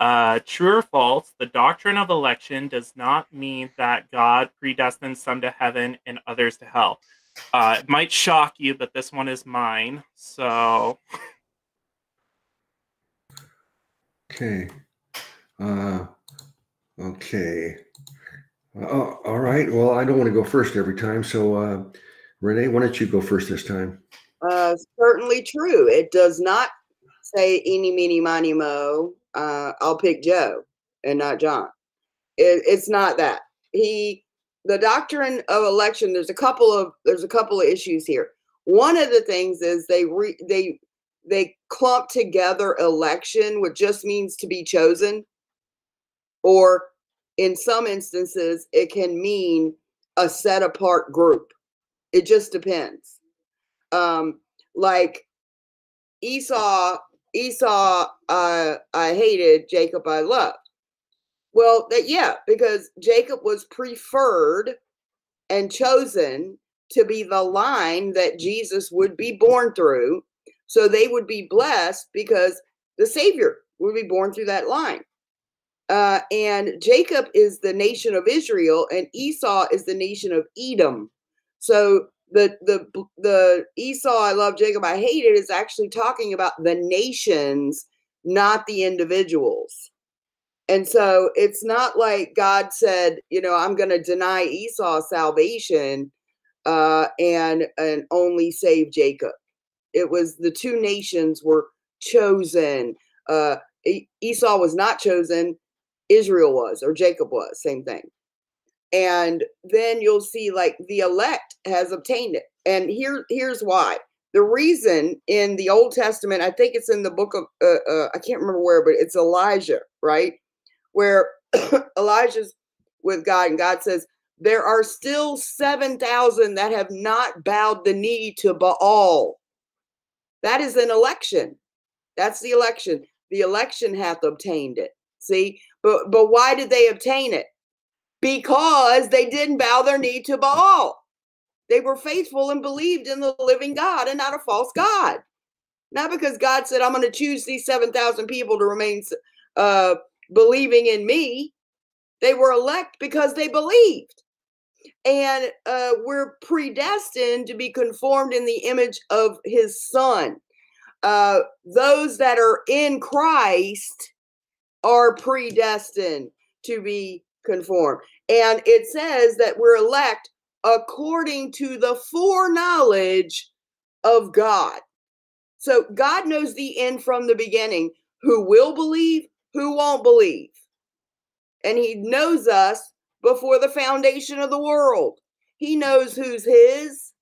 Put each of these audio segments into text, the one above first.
True or false, the doctrine of election does not mean that God predestines some to heaven and others to hell. It might shock you, but this one is mine. So. Okay. Okay. All right. Well, I don't want to go first every time. So, Renee, why don't you go first this time? Certainly true. It does not say eeny, meeny, miny, mo. I'll pick Joe and not John. It's not that. The doctrine of election, there's a couple of issues here. One of the things is they clump together election, which just means to be chosen, or in some instances it can mean a set apart group. It just depends. Like Esau, I hated, Jacob I loved. Well, because Jacob was preferred and chosen to be the line that Jesus would be born through. So they would be blessed because the Savior would be born through that line. And Jacob is the nation of Israel and Esau is the nation of Edom. So the Esau, I love, Jacob I hated is actually talking about the nations, not the individuals. And so it's not like God said, you know, I'm going to deny Esau salvation and only save Jacob. It was the two nations were chosen. Esau was not chosen. Israel was, or Jacob was, same thing. And then you'll see like the elect has obtained it. And here's why. The reason in the Old Testament, I think it's in the book of, I can't remember where, but it's Elijah, right? Where Elijah's with God and God says, there are still 7,000 that have not bowed the knee to Baal. That is an election. That's the election. The election hath obtained it. See, but why did they obtain it? Because they didn't bow their knee to Baal. They were faithful and believed in the living God and not a false God. Not because God said, I'm going to choose these 7,000 people to remain believing in me. They were elect because they believed. And we're predestined to be conformed in the image of his son. Those that are in Christ are predestined to be conform. And it says that we're elect according to the foreknowledge of God. So God knows the end from the beginning, who will believe, who won't believe. And he knows us before the foundation of the world. He knows who's his.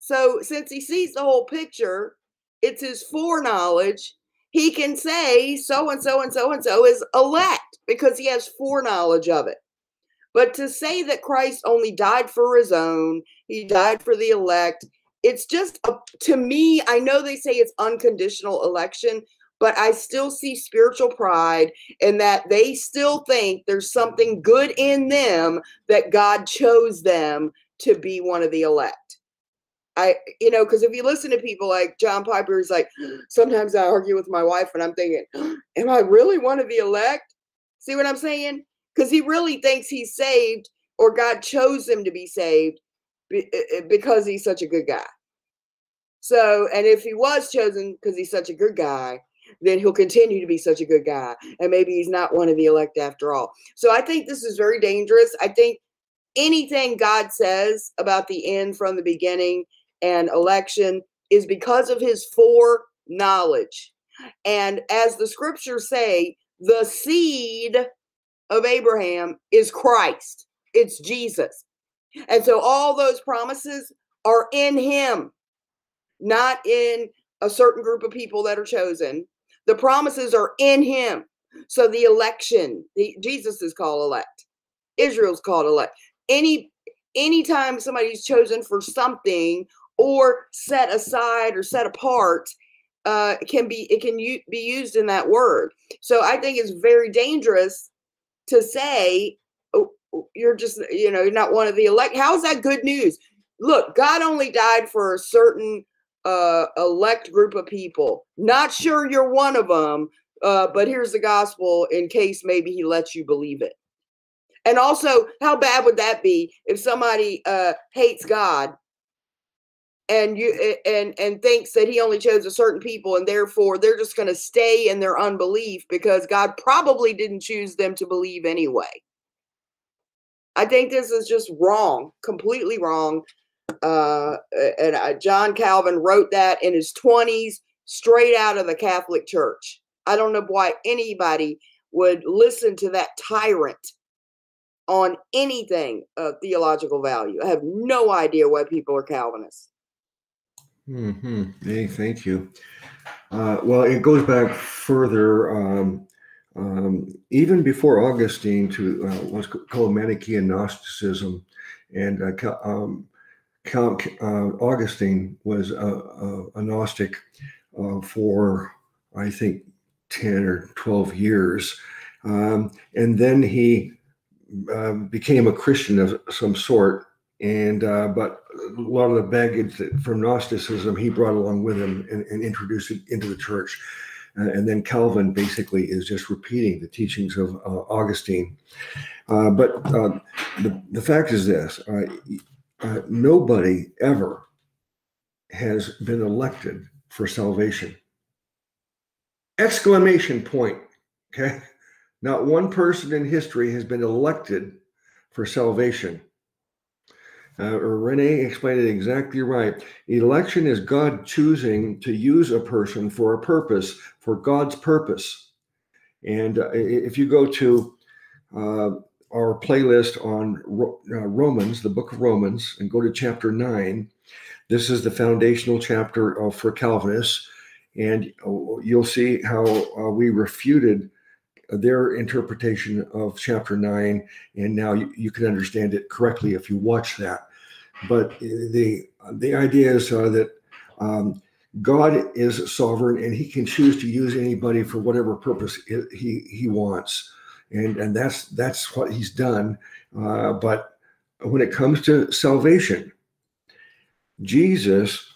So since he sees the whole picture, it's his foreknowledge. He can say so-and-so and so-and-so is elect because he has foreknowledge of it. But to say that Christ only died for his own, he died for the elect, it's just, to me, I know they say it's unconditional election, but I still see spiritual pride in that they still think there's something good in them that God chose them to be one of the elect. You know, because if you listen to people like John Piper, he's like, sometimes I argue with my wife and I'm thinking, am I really one of the elect? See what I'm saying? Because he really thinks he's saved or God chose him to be saved because he's such a good guy. So, and if he was chosen because he's such a good guy, then he'll continue to be such a good guy. And maybe he's not one of the elect after all. So I think this is very dangerous. I think anything God says about the end from the beginning and election is because of his foreknowledge. And as the scriptures say, the seed of Abraham is Christ. It's Jesus. And so all those promises are in him, not in a certain group of people that are chosen. The promises are in him. So the election, Jesus is called elect. Israel's called elect. Anytime somebody's chosen for something or set aside or set apart, it can be used in that word. So I think it's very dangerous to say, oh, you're just, you know, you're not one of the elect. How is that good news? Look, God only died for a certain elect group of people. Not sure you're one of them. but here's the gospel in case maybe he lets you believe it. And also, how bad would that be if somebody hates God and thinks that he only chose a certain people, and therefore they're just going to stay in their unbelief because God probably didn't choose them to believe anyway. I think this is just wrong, completely wrong. And John Calvin wrote that in his 20s, straight out of the Catholic Church. I don't know why anybody would listen to that tyrant on anything of theological value. I have no idea why people are Calvinists. Mm-hmm. Hey, thank you. Well, it goes back further, even before Augustine, to what's called Manichaean Gnosticism. And Augustine was a Gnostic for, I think, 10 or 12 years. And then he became a Christian of some sort, and but a lot of the baggage from Gnosticism he brought along with him, and introduced it into the church. And then Calvin basically is just repeating the teachings of Augustine. But the fact is this, nobody ever has been elected for salvation. Exclamation point, okay? Not one person in history has been elected for salvation. René explained it exactly right. Election is God choosing to use a person for a purpose, for God's purpose. And if you go to our playlist on Romans, the book of Romans, and go to chapter 9, this is the foundational chapter for Calvinists. And you'll see how we refuted their interpretation of chapter 9, and now you can understand it correctly if you watch that. But the idea is that God is sovereign, and he can choose to use anybody for whatever purpose he wants, and that's what he's done. But when it comes to salvation, Jesus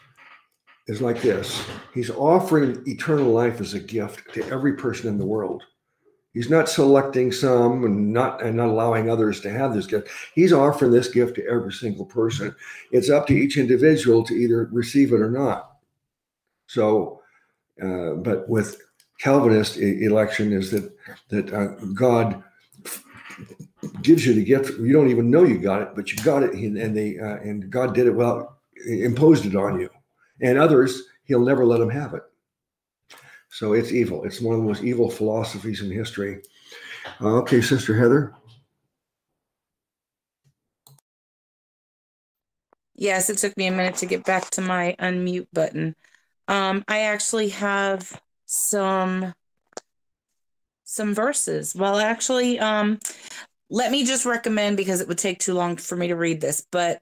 is like this. He's offering eternal life as a gift to every person in the world. He's not selecting some and not allowing others to have this gift. He's offering this gift to every single person. It's up to each individual to either receive it or not. So, but with Calvinist election is that God gives you the gift. You don't even know you got it, but you got it, and God did it well, imposed it on you. And others, he'll never let them have it. So it's evil. It's one of the most evil philosophies in history. Okay, Sister Heather. Yes, it took me a minute to get back to my unmute button. I actually have some verses. Well, actually, let me just recommend, because it would take too long for me to read this, but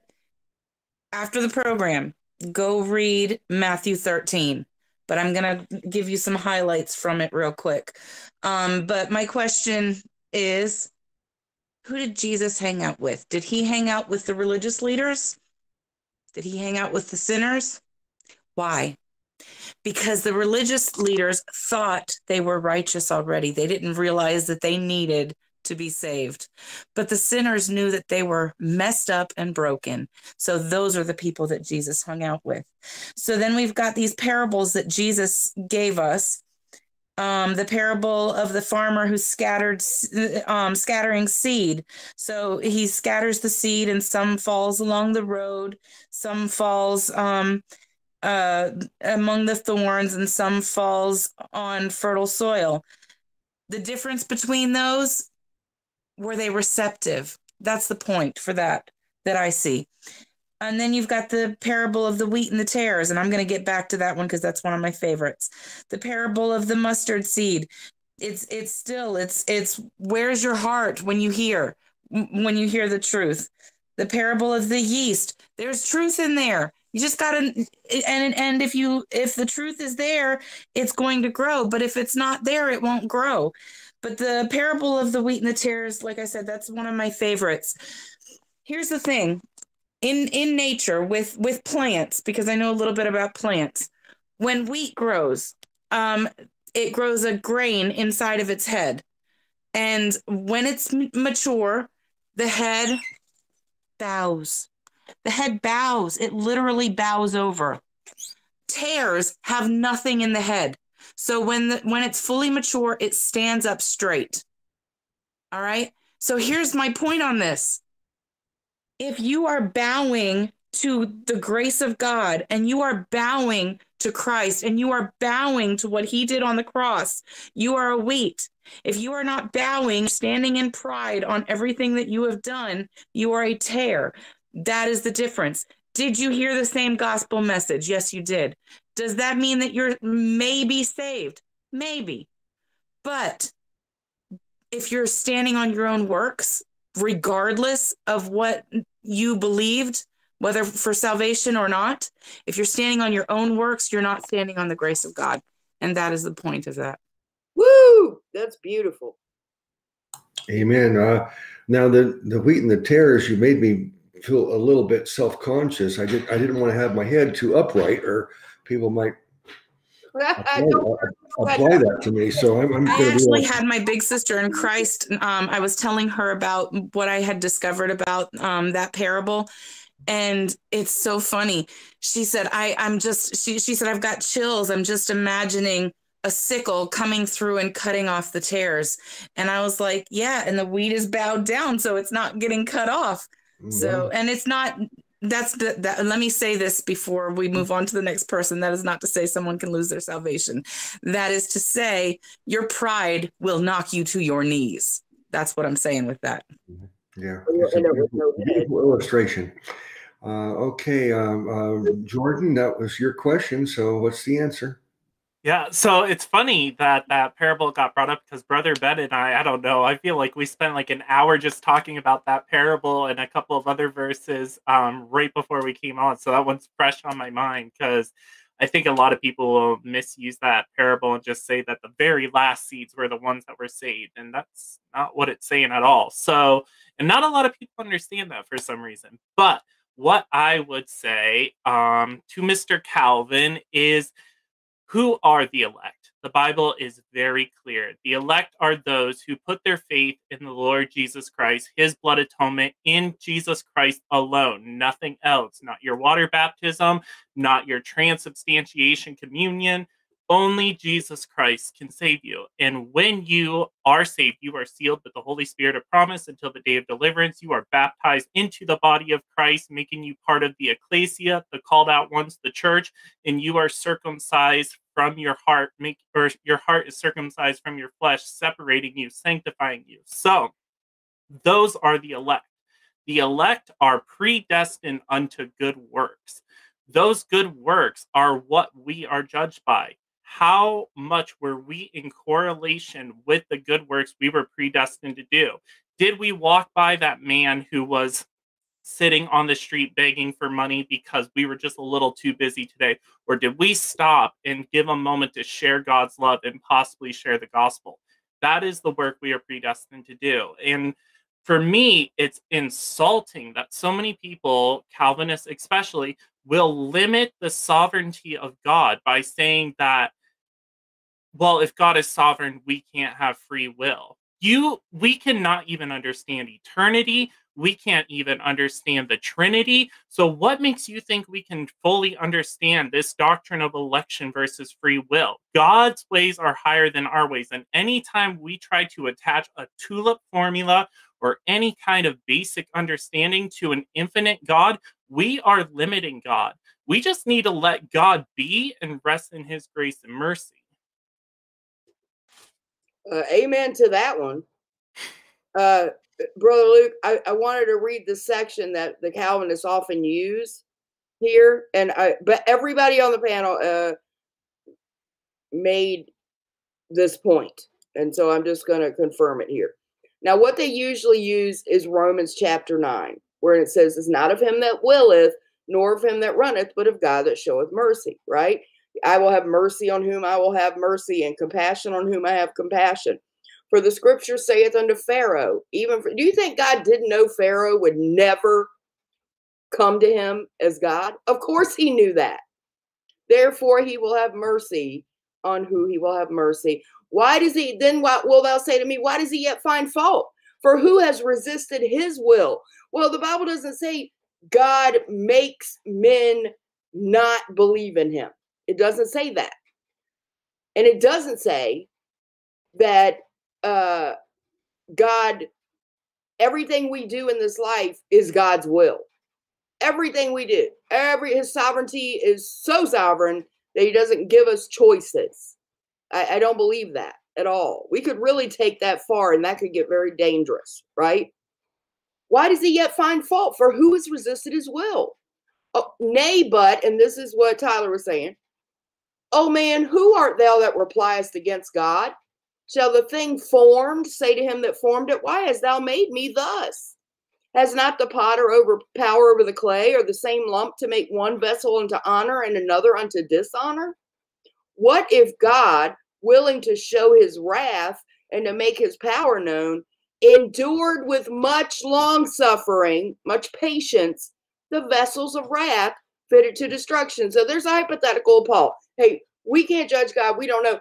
after the program, go read Matthew 13. But I'm going to give you some highlights from it real quick. But my question is, who did Jesus hang out with? Did he hang out with the religious leaders? Did he hang out with the sinners? Why? Because the religious leaders thought they were righteous already. They didn't realize that they needed to be saved. But the sinners knew that they were messed up and broken. So those are the people that Jesus hung out with. So then we've got these parables that Jesus gave us. The parable of the farmer who scattering seed. So he scatters the seed, and some falls along the road, some falls among the thorns, and some falls on fertile soil. The difference between those, were they receptive? That's the point for that I see. And then you've got the parable of the wheat and the tares, and I'm going to get back to that one because that's one of my favorites. The parable of the mustard seed. It's where's your heart when you hear the truth? The parable of the yeast. There's truth in there. You just gotta, and if the truth is there, it's going to grow. But if it's not there, it won't grow. But the parable of the wheat and the tares, like I said, that's one of my favorites. Here's the thing. In nature, with plants, because I know a little bit about plants, when wheat grows, it grows a grain inside of its head. And when it's mature, the head bows. The head bows. It literally bows over. Tares have nothing in the head. So when it's fully mature, it stands up straight. All right. So here's my point on this. If you are bowing to the grace of God, and you are bowing to Christ, and you are bowing to what he did on the cross, you are a wheat. If you are not bowing, standing in pride on everything that you have done, you are a tare. That is the difference. Did you hear the same gospel message? Yes, you did. Does that mean that you're maybe saved? Maybe. But if you're standing on your own works, regardless of what you believed, whether for salvation or not, if you're standing on your own works, you're not standing on the grace of God. And that is the point of that. Woo! That's beautiful. Amen. Now, the wheat and the tares, you made me feel a little bit self-conscious. I didn't want to have my head too upright, or people might apply that to me. So I actually had my big sister in Christ. I was telling her about what I had discovered about that parable. And it's so funny. She said, she said, I've got chills. I'm just imagining a sickle coming through and cutting off the tares. And I was like, yeah, and the wheat is bowed down, so it's not getting cut off. Mm-hmm. So, and it's not, let me say this before we move on to the next person. That is not to say someone can lose their salvation. That is to say your pride will knock you to your knees. That's what I'm saying with that. Mm-hmm. Yeah, it's a beautiful illustration. Okay, Jordan, that was your question. So what's the answer? Yeah, so it's funny that that parable got brought up because Brother Ben and I don't know, I feel like we spent like an hour just talking about that parable and a couple of other verses right before we came on. So that one's fresh on my mind because I think a lot of people will misuse that parable and just say that the very last seeds were the ones that were saved. And that's not what it's saying at all. So, and not a lot of people understand that for some reason. But what I would say to Mr. Calvin is, who are the elect? The Bible is very clear. The elect are those who put their faith in the Lord Jesus Christ, his blood atonement in Jesus Christ alone, nothing else, not your water baptism, not your transubstantiation communion. Only Jesus Christ can save you. And when you are saved, you are sealed with the Holy Spirit of promise until the day of deliverance. You are baptized into the body of Christ, making you part of the ecclesia, the called out ones, the church, and you are circumcised from your heart, or your heart is circumcised from your flesh, separating you, sanctifying you. So those are the elect. The elect are predestined unto good works. Those good works are what we are judged by. How much were we in correlation with the good works we were predestined to do? Did we walk by that man who was sitting on the street begging for money because we were just a little too busy today? Or did we stop and give a moment to share God's love and possibly share the gospel? That is the work we are predestined to do. And for me, it's insulting that so many people, Calvinists especially, will limit the sovereignty of God by saying that, well, if God is sovereign, we can't have free will. We cannot even understand eternity. We can't even understand the Trinity. So what makes you think we can fully understand this doctrine of election versus free will? God's ways are higher than our ways. And anytime we try to attach a TULIP formula or any kind of basic understanding to an infinite God, we are limiting God. We just need to let God be and rest in his grace and mercy. Amen to that one. Brother Luke, I wanted to read the section that the Calvinists often use here, but everybody on the panel made this point, and so I'm just going to confirm it here. Now, what they usually use is Romans chapter 9, where it says, it's not of him that willeth, nor of him that runneth, but of God that showeth mercy, right? I will have mercy on whom I will have mercy, and compassion on whom I have compassion. For the scripture saith unto Pharaoh, do you think God didn't know Pharaoh would never come to him as God? Of course he knew that. Therefore he will have mercy on who he will have mercy. Why does he, then what will thou say to me? Why does he yet find fault? For who has resisted his will? Well, the Bible doesn't say God makes men not believe in him. It doesn't say that. And it doesn't say that God, everything we do in this life is God's will. Everything we do, his sovereignty is so sovereign that he doesn't give us choices. I don't believe that at all. We could really take that far, and that could get very dangerous, right? Why does he yet find fault? For who has resisted his will? Oh, nay, but, and this is what Tyler was saying, O man, who art thou that repliest against God? Shall the thing formed say to him that formed it, why hast thou made me thus? Has not the potter power over the clay, or the same lump to make one vessel unto honor and another unto dishonor? What if God, willing to show his wrath and to make his power known, endured with much long suffering, much patience, the vessels of wrath fitted to destruction? So there's a hypothetical, Paul. Hey, we can't judge God. We don't know.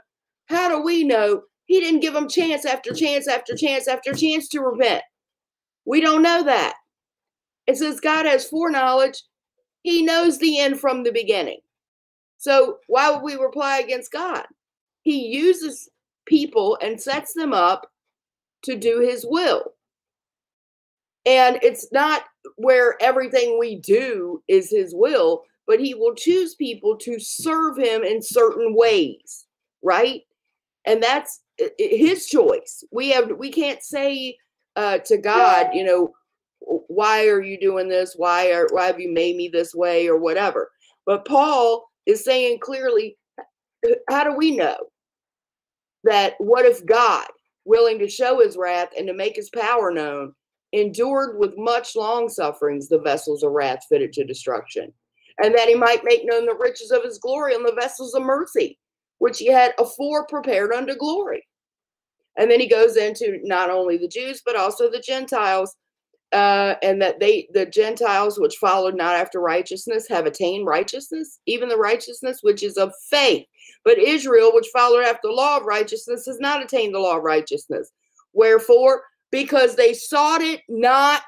How do we know? He didn't give them chance after chance after chance after chance to repent. We don't know that. And since God has foreknowledge, he knows the end from the beginning. So why would we reply against God? He uses people and sets them up to do his will. And it's not where everything we do is his will, but he will choose people to serve him in certain ways, right? And that's his choice. We can't say to God, you know, why are you doing this? Why have you made me this way or whatever? But Paul is saying clearly, how do we know that what if God, willing to show his wrath and to make his power known, endured with much long sufferings the vessels of wrath fitted to destruction, and that he might make known the riches of his glory on the vessels of mercy, which he had afore prepared unto glory? And then he goes into not only the Jews, but also the Gentiles, and that the Gentiles which followed not after righteousness have attained righteousness, even the righteousness which is of faith. But Israel, which followed after the law of righteousness, has not attained the law of righteousness. Wherefore, because they sought it not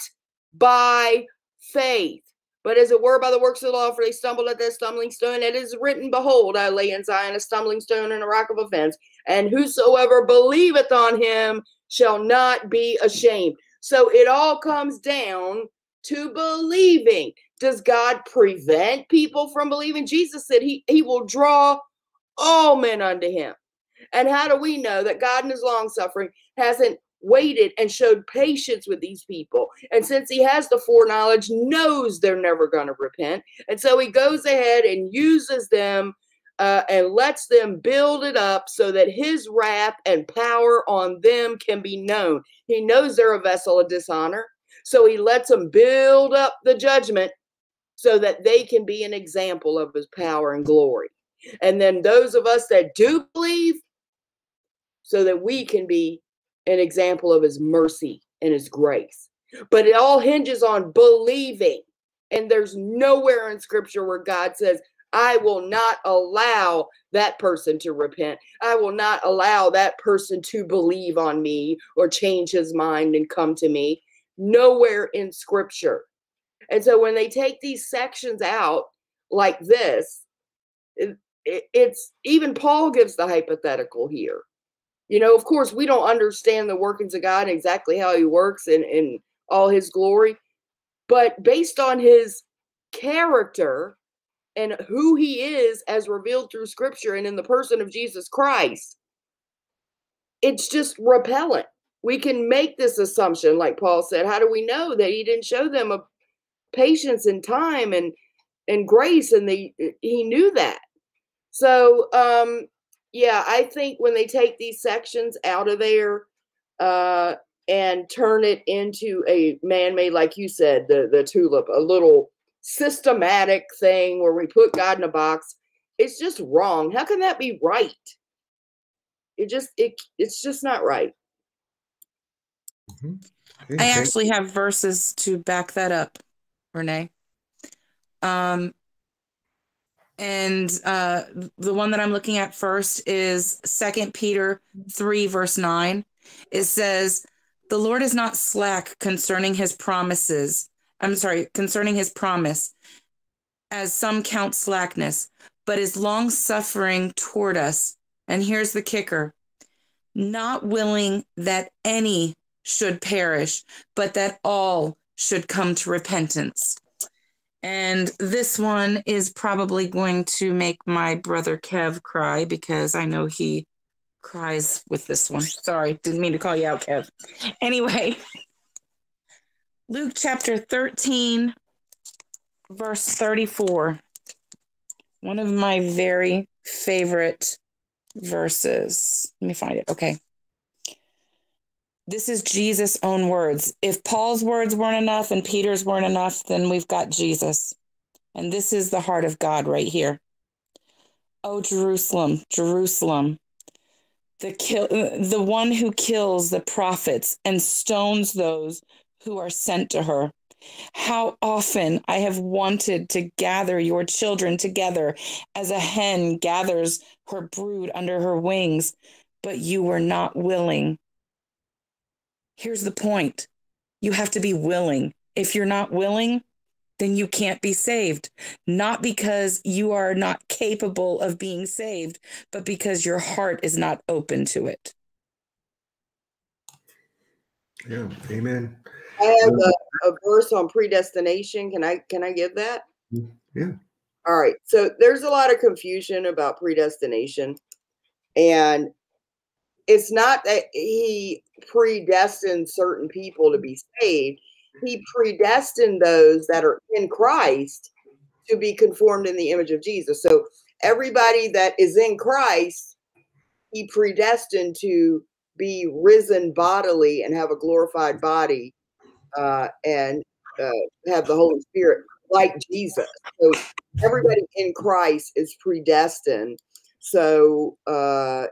by faith, but as it were by the works of the law, for they stumbled at that stumbling stone. It is written, behold, I lay in Zion a stumbling stone and a rock of offense, and whosoever believeth on him shall not be ashamed. So it all comes down to believing. Does God prevent people from believing? Jesus said he will draw all men unto him. And how do we know that God in his long suffering hasn't waited and showed patience with these people? And since he has the foreknowledge, knows they're never going to repent. And so he goes ahead and uses them and lets them build it up so that his wrath and power on them can be known. He knows they're a vessel of dishonor, so he lets them build up the judgment so that they can be an example of his power and glory. And then those of us that do believe, so that we can be an example of his mercy and his grace. But it all hinges on believing. And there's nowhere in scripture where God says, I will not allow that person to repent. I will not allow that person to believe on me or change his mind and come to me. Nowhere in scripture. And so when they take these sections out like this, it's even Paul gives the hypothetical here. You know, of course, we don't understand the workings of God and exactly how he works in all his glory. But based on his character and who he is as revealed through scripture and in the person of Jesus Christ, it's just repellent. We can make this assumption, like Paul said, how do we know that he didn't show them a patience and time and grace? And he knew that. So, yeah, I think when they take these sections out of there and turn it into a man-made, like you said, the TULIP, a little systematic thing where we put God in a box, it's just wrong. How can that be right? It's just not right. Mm-hmm. Okay. I actually have verses to back that up, Renee. And the one that I'm looking at first is 2 Peter 3, verse 9. It says, the Lord is not slack concerning his promises. I'm sorry, concerning his promise, as some count slackness, but is long-suffering toward us. And here's the kicker. Not willing that any should perish, but that all should come to repentance. And this one is probably going to make my brother Kev cry, because I know he cries with this one. Sorry, didn't mean to call you out, Kev. Anyway, Luke chapter 13, verse 34. One of my very favorite verses. Let me find it. Okay. This is Jesus' own words. If Paul's words weren't enough and Peter's weren't enough, then we've got Jesus. And this is the heart of God right here. Oh, Jerusalem, Jerusalem, the one who kills the prophets and stones those who are sent to her. How often I have wanted to gather your children together as a hen gathers her brood under her wings, but you were not willing. Here's the point. You have to be willing. If you're not willing, then you can't be saved. Not because you are not capable of being saved, but because your heart is not open to it. Yeah, amen. I have a verse on predestination. Can I give that? Yeah. All right. So there's a lot of confusion about predestination. And it's not that he predestined certain people to be saved. He predestined those that are in Christ to be conformed in the image of Jesus. So everybody that is in Christ, he predestined to be risen bodily and have a glorified body and have the Holy Spirit like Jesus. So everybody in Christ is predestined. So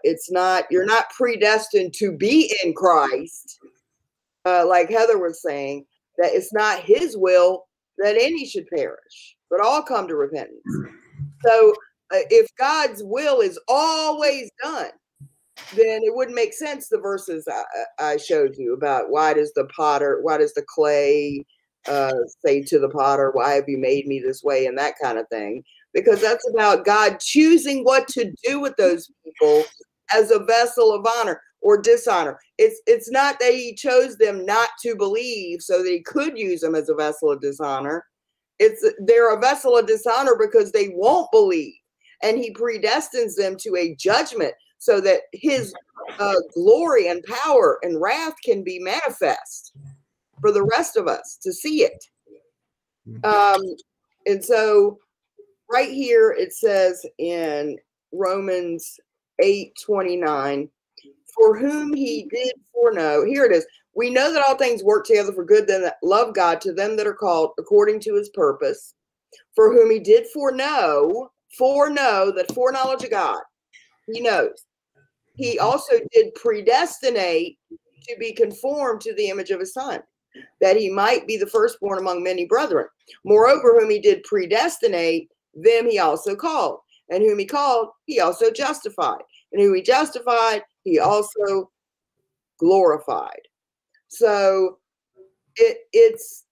it's not, you're not predestined to be in Christ. Like Heather was saying, that it's not his will that any should perish, but all come to repentance. So if God's will is always done, then it wouldn't make sense, the verses I showed you about why does the clay say to the potter, why have you made me this way, and that kind of thing. Because that's about God choosing what to do with those people as a vessel of honor or dishonor. It's not that he chose them not to believe so that he could use them as a vessel of dishonor. They're a vessel of dishonor because they won't believe. And he predestines them to a judgment so that his glory and power and wrath can be manifest for the rest of us to see it. And so... right here, it says in Romans 8:29, for whom he did foreknow. Here it is. We know that all things work together for good them that love God, to them that are called according to his purpose, for whom he did foreknow, that foreknowledge of God, he knows. He also did predestinate to be conformed to the image of his Son, that he might be the firstborn among many brethren. Moreover, whom he did predestinate, them he also called, and whom he called, he also justified, and whom he justified, he also glorified. So it's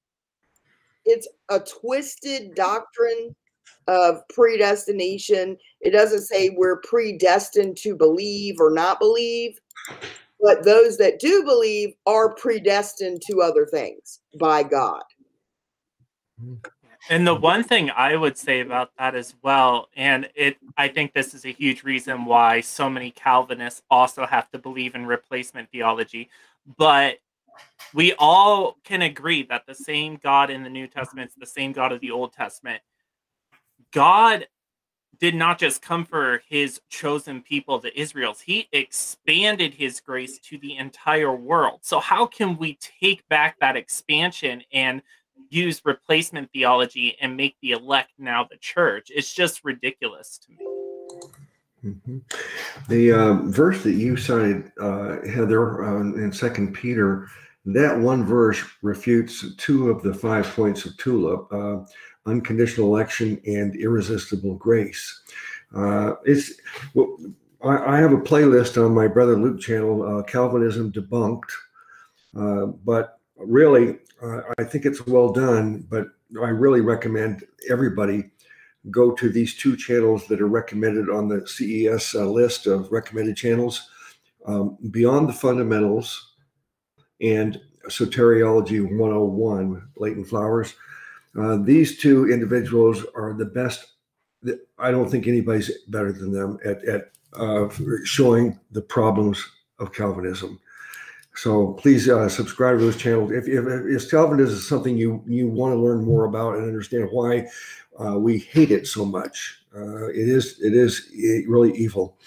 a twisted doctrine of predestination. It doesn't say we're predestined to believe or not believe, but those that do believe are predestined to other things by God. And the one thing I would say about that as well, and I think this is a huge reason why so many Calvinists also have to believe in replacement theology, but we all can agree that the same God in the New Testament is the same God of the Old Testament. God did not just come for his chosen people, the Israelites. He expanded his grace to the entire world. So how can we take back that expansion and use replacement theology and make the elect now the church? It's just ridiculous to me. Mm-hmm. The verse that you cited, Heather, in 2 Peter, that one verse refutes two of the 5 points of TULIP. unconditional election, and irresistible grace. I have a playlist on my Brother Luke channel, Calvinism Debunked, but really, I think it's well done, but I really recommend everybody go to these two channels that are recommended on the CES list of recommended channels, Beyond the Fundamentals and Soteriology 101, Layton Flowers. These two individuals are the best. I don't think anybody's better than them at showing the problems of Calvinism. So please subscribe to those channels. If Calvinism is something you want to learn more about and understand why we hate it so much, it is really evil.